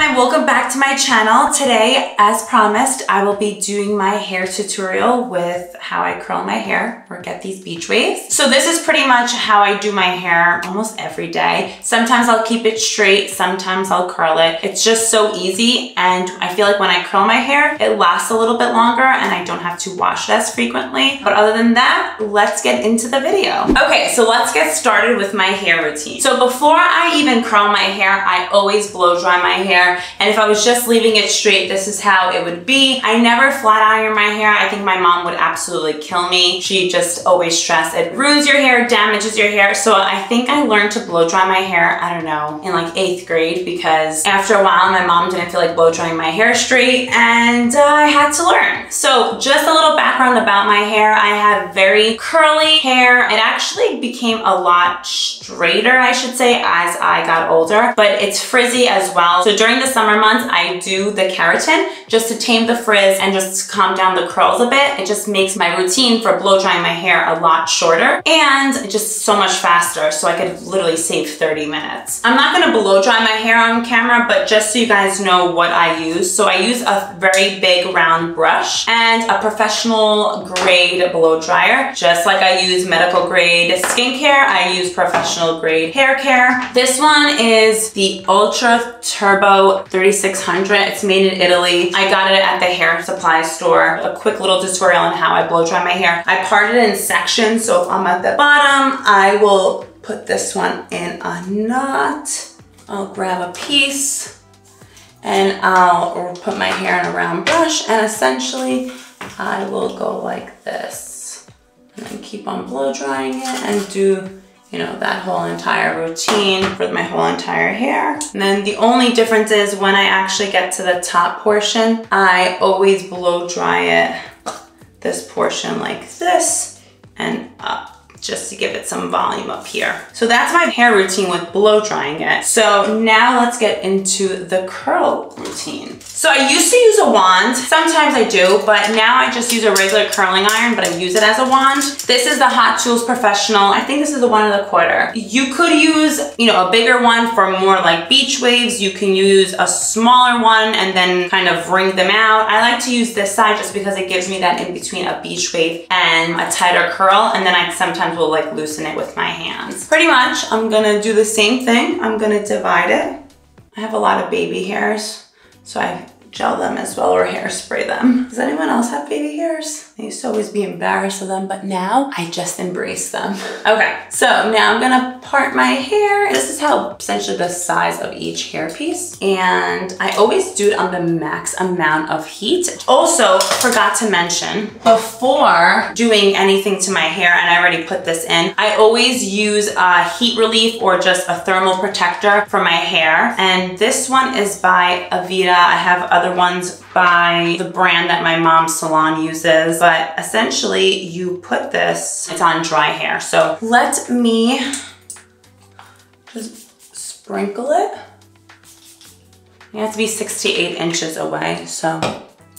everyone and welcome back to my channel. Today, as promised, I will be doing my hair tutorial with how I curl my hair or get these beach waves. So this is pretty much how I do my hair almost every day. Sometimes I'll keep it straight, sometimes I'll curl it. It's just so easy, and I feel like when I curl my hair, it lasts a little bit longer and I don't have to wash it as frequently. But other than that, let's get into the video. Okay, so let's get started with my hair routine. So before I even curl my hair, I always blow dry my hair, and if I was just leaving it straight, this is how it would be. I never flat iron my hair. I think my mom would absolutely kill me. She just always stressed it ruins your hair, damages your hair. So I think I learned to blow dry my hair, I don't know, in like 8th grade, because after a while my mom didn't feel like blow drying my hair straight, and I had to learn. So just a little background about my hair. I have very curly hair. It actually became a lot straighter, I should say, as I got older, but it's frizzy as well. So during the summer months, I do the keratin just to tame the frizz and just calm down the curls a bit. It just makes my routine for blow drying my hair a lot shorter and just so much faster, so I could literally save 30 minutes. I'm not gonna blow dry my hair on camera, but just so you guys know what I use. So I use a very big round brush and a professional grade blow dryer. Just like I use medical grade skincare, I use professional grade hair care. This one is the Ultra Turbo 3,600. It's made in Italy. I got it at the hair supply store. A quick little tutorial on how I blow dry my hair. I part it in sections, so if I'm at the bottom, I will put this one in a knot. I'll grab a piece and I'll put my hair in a round brush, and essentially I will go like this and then keep on blow drying it and do, you know, that whole entire routine for my whole entire hair. And then the only difference is when I actually get to the top portion, I always blow dry it, this portion like this and up, just to give it some volume up here. So that's my hair routine with blow drying it. So now let's get into the curl routine. So I used to use a wand. Sometimes I do, but now I just use a regular curling iron, but I use it as a wand. This is the Hot Tools Professional. I think this is the 1 1/4. You could use, you know, a bigger one for more like beach waves. You can use a smaller one and then kind of ring them out. I like to use this side just because it gives me that in between a beach wave and a tighter curl, and then I sometimes will like loosen it with my hands. Pretty much, I'm gonna do the same thing. I'm gonna divide it. I have a lot of baby hairs, so I gel them as well or hairspray them. Does anyone else have baby hairs? I used to always be embarrassed of them, but now I just embrace them. Okay, so now I'm gonna part my hair. This is how essentially the size of each hair piece, and I always do it on the max amount of heat. Also, forgot to mention, before doing anything to my hair, and I already put this in, I always use a heat relief or just a thermal protector for my hair, and this one is by Aveda. I have other ones by the brand that my mom's salon uses, but essentially you put this, it's on dry hair. So let me just sprinkle it. You have to be 6 to 8 inches away, so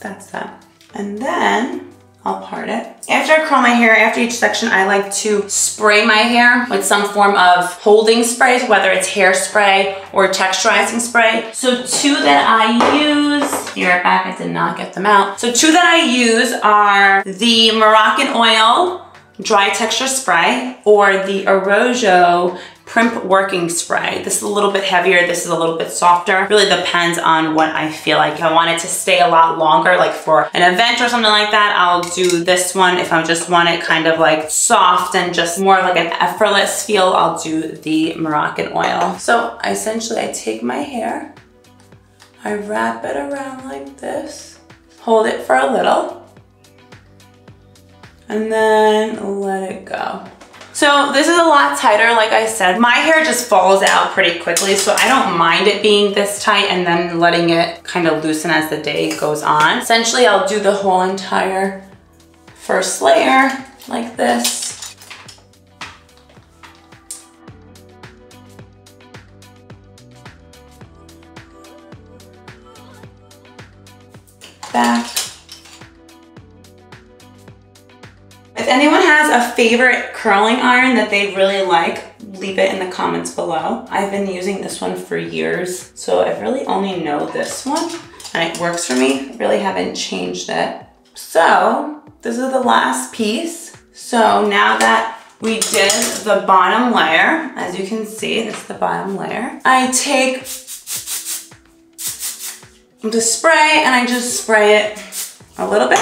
that's that. And then I'll part it. After I curl my hair, after each section, I like to spray my hair with some form of holding sprays, whether it's hairspray or texturizing spray. So two that I use, here back, I did not get them out. So two that I use are the Moroccanoil Dry Texture Spray or the Arrojo Primp Working Spray. This is a little bit heavier, this is a little bit softer. Really depends on what I feel like. I want it to stay a lot longer, like for an event or something like that, I'll do this one. If I just want it kind of like soft and just more like an effortless feel, I'll do the Moroccanoil. So essentially I take my hair, I wrap it around like this, hold it for a little, and then let it go. So this is a lot tighter, like I said. My hair just falls out pretty quickly, so I don't mind it being this tight and then letting it kind of loosen as the day goes on. Essentially, I'll do the whole entire first layer like this. Back. If anyone has a favorite curling iron that they really like, leave it in the comments below. I've been using this one for years, so I really only know this one, and it works for me. I really haven't changed it. So this is the last piece. So now that we did the bottom layer, as you can see, that's the bottom layer. I take the spray and I just spray it a little bit.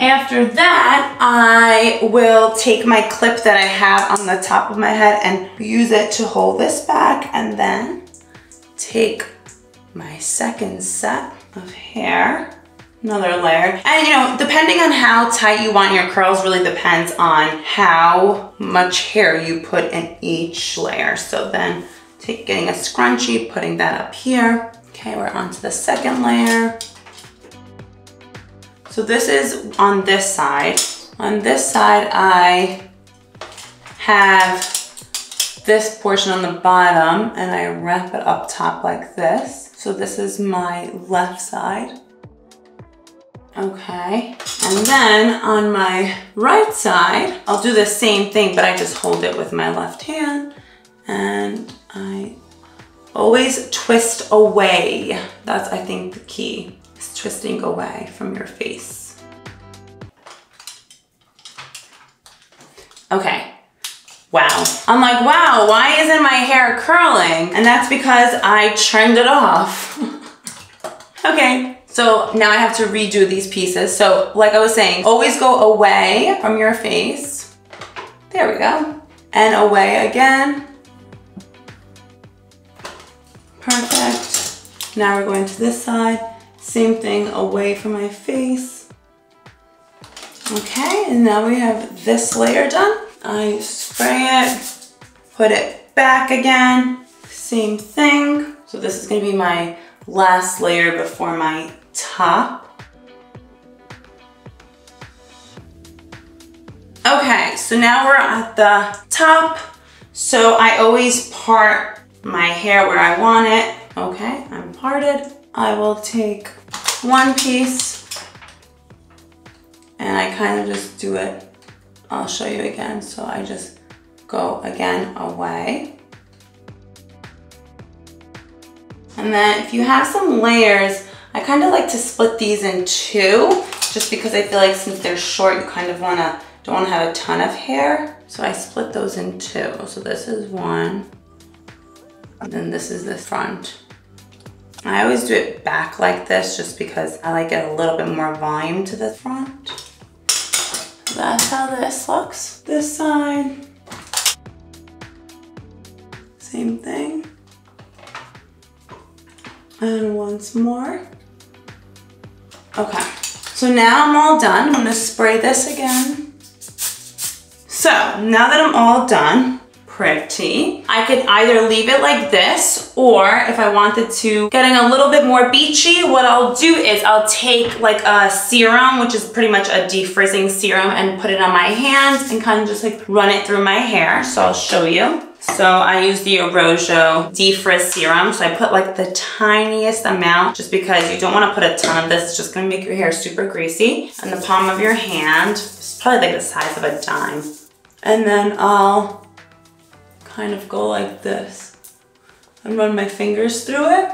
After that, I will take my clip that I have on the top of my head and use it to hold this back, and then take my second set of hair, another layer. And you know, depending on how tight you want your curls really depends on how much hair you put in each layer. So then getting a scrunchie, putting that up here. Okay, we're on to the second layer. So this is on this side. On this side, I have this portion on the bottom and I wrap it up top like this. So this is my left side. Okay, and then on my right side, I'll do the same thing, but I just hold it with my left hand and I always twist away. That's, I think, the key, is twisting away from your face. Okay, wow. I'm like, wow, why isn't my hair curling? And that's because I trimmed it off. Okay. So now I have to redo these pieces. So like I was saying, always go away from your face. There we go. And away again. Perfect. Now we're going to this side. Same thing, away from my face. Okay, and now we have this layer done. I spray it, put it back again. Same thing. So this is gonna be my last layer before my top. Okay, so now we're at the top. So I always part my hair where I want it. Okay, I'm parted. I will take one piece and I kind of just do it. I'll show you again. So I just go again away. And then if you have some layers, I kind of like to split these in two, just because I feel like since they're short, you kind of don't want to have a ton of hair. So I split those in two. So this is one, and then this is the front. I always do it back like this, just because I like it a little bit more volume to the front. So that's how this looks. This side, same thing. And once more. Okay, so now I'm all done. I'm gonna spray this again. So now that I'm all done, pretty, I could either leave it like this, or if I wanted to, getting a little bit more beachy, what I'll do is I'll take like a serum, which is pretty much a defrizzing serum, and put it on my hands and kind of just like run it through my hair. So I'll show you. So I use the Arrojo defrizz serum. So I put like the tiniest amount, just because you don't want to put a ton of this. It's just going to make your hair super greasy. And the palm of your hand, it's probably like the size of a dime. And then I'll kind of go like this and run my fingers through it.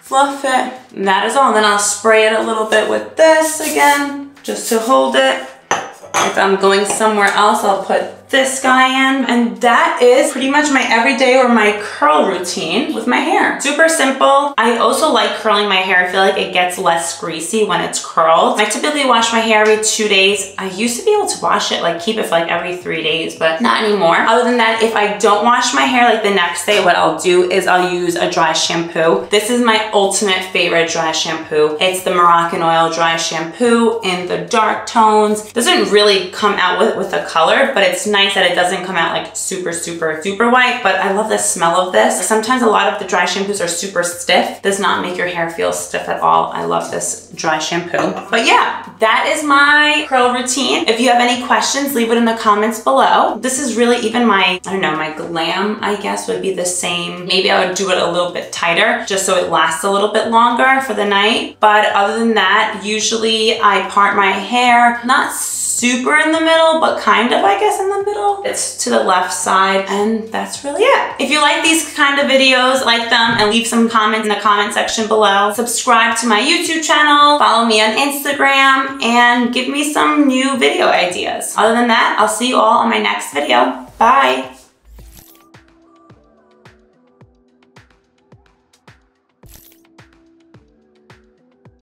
Fluff it. And that is all. And then I'll spray it a little bit with this again, just to hold it. If I'm going somewhere else, I'll put this guy in. And that is pretty much my everyday or my curl routine with my hair. Super simple. I also like curling my hair. I feel like it gets less greasy when it's curled. I typically wash my hair every 2 days. I used to be able to wash it, like keep it for like every 3 days, but not anymore. Other than that, if I don't wash my hair like the next day, what I'll do is I'll use a dry shampoo. This is my ultimate favorite dry shampoo. It's the Moroccanoil Dry Shampoo in the dark tones. Doesn't really come out with a color, but it's nice that it doesn't come out like super, super, super white, but I love the smell of this. Sometimes a lot of the dry shampoos are super stiff. Does not make your hair feel stiff at all. I love this dry shampoo. But yeah, that is my curl routine. If you have any questions, leave it in the comments below. This is really even my, I don't know, my glam, I guess, would be the same. Maybe I would do it a little bit tighter just so it lasts a little bit longer for the night. But other than that, usually I part my hair, not so super in the middle, but kind of, I guess, in the middle. It's to the left side, and that's really it. If you like these kind of videos, like them and leave some comments in the comment section below. Subscribe to my YouTube channel, follow me on Instagram, and give me some new video ideas. Other than that, I'll see you all on my next video. Bye.